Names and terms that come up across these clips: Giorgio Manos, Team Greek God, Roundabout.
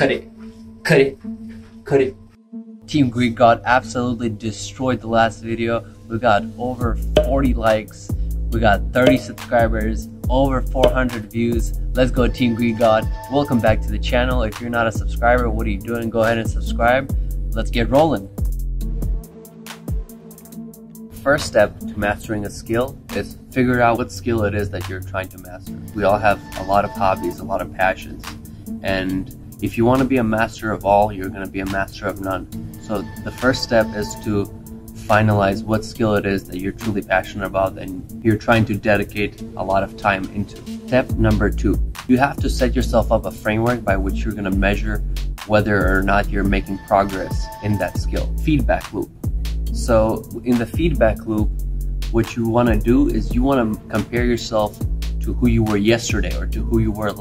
Cut it. Cut it. Cut it. Team Greek God absolutely destroyed the last video. We got over 40 likes. We got 30 subscribers, over 400 views. Let's go, Team Greek God. Welcome back to the channel. If you're not a subscriber, what are you doing? Go ahead and subscribe. Let's get rolling. First step to mastering a skill is figure out what skill it is that you're trying to master. We all have a lot of hobbies, a lot of passions. And if you want to be a master of all, you're going to be a master of none. So the first step is to finalize what skill it is that you're truly passionate about and you're trying to dedicate a lot of time into. Step number two, you have to set yourself up a framework by which you're going to measure whether or not you're making progress in that skill. Feedback loop. So in the feedback loop, what you want to do is you want to compare yourself to who you were yesterday or to who you were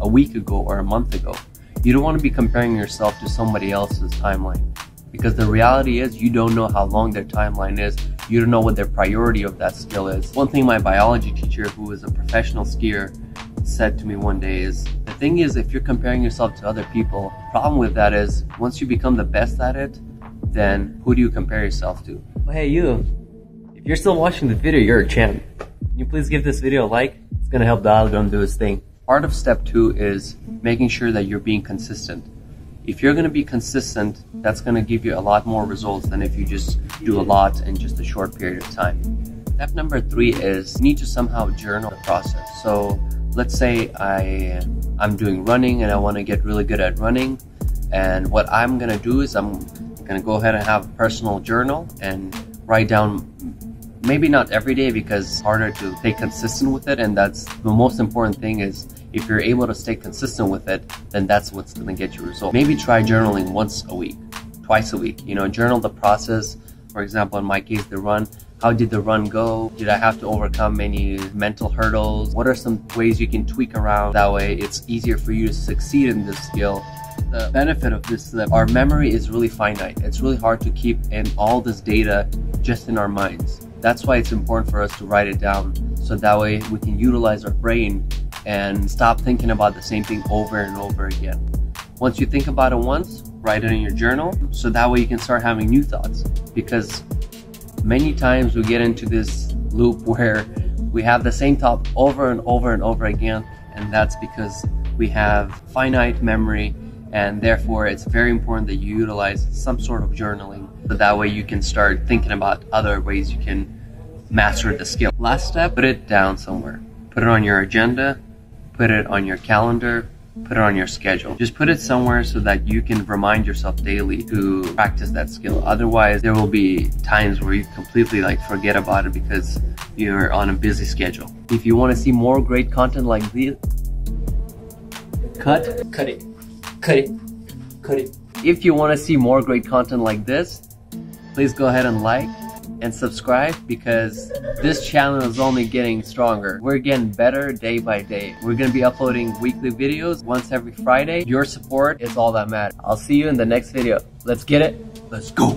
a week ago or a month ago. You don't want to be comparing yourself to somebody else's timeline, because the reality is you don't know how long their timeline is. You don't know what their priority of that skill is. One thing my biology teacher, who is a professional skier, said to me one day is, the thing is, if you're comparing yourself to other people, the problem with that is once you become the best at it, then who do you compare yourself to? Well, hey you, if you're still watching the video, you're a champ. Can you please give this video a like? It's gonna help the algorithm do its thing. Part of step two is making sure that you're being consistent. If you're gonna be consistent, that's gonna give you a lot more results than if you just do a lot in just a short period of time. Step number three is you need to somehow journal the process. So let's say I'm doing running and I wanna get really good at running. And what I'm gonna do is I'm gonna go ahead and have a personal journal and write down, maybe not every day because it's harder to stay consistent with it, and that's the most important thing is if you're able to stay consistent with it, then that's what's gonna get you results. Maybe try journaling once a week, twice a week, you know, journal the process. For example, in my case, the run. How did the run go? Did I have to overcome any mental hurdles? What are some ways you can tweak around? That way it's easier for you to succeed in this skill. The benefit of this is that our memory is really finite. It's really hard to keep in all this data just in our minds. That's why it's important for us to write it down, so that way we can utilize our brain and stop thinking about the same thing over and over again. Once you think about it once, write it in your journal, so that way you can start having new thoughts, because many times we get into this loop where we have the same thought over and over and over again, and that's because we have finite memory. And therefore, it's very important that you utilize some sort of journaling, so that way you can start thinking about other ways you can master the skill. Last step, put it down somewhere. Put it on your agenda, put it on your calendar, put it on your schedule. Just put it somewhere so that you can remind yourself daily to practice that skill. Otherwise, there will be times where you completely forget about it because you're on a busy schedule. If you want to see more great content like this, cut it. If you want to see more great content like this, please go ahead and like and subscribe, because this channel is only getting stronger. We're getting better day by day. We're going to be uploading weekly videos once every Friday. Your support is all that matters. I'll see you in the next video. Let's get it. Let's go.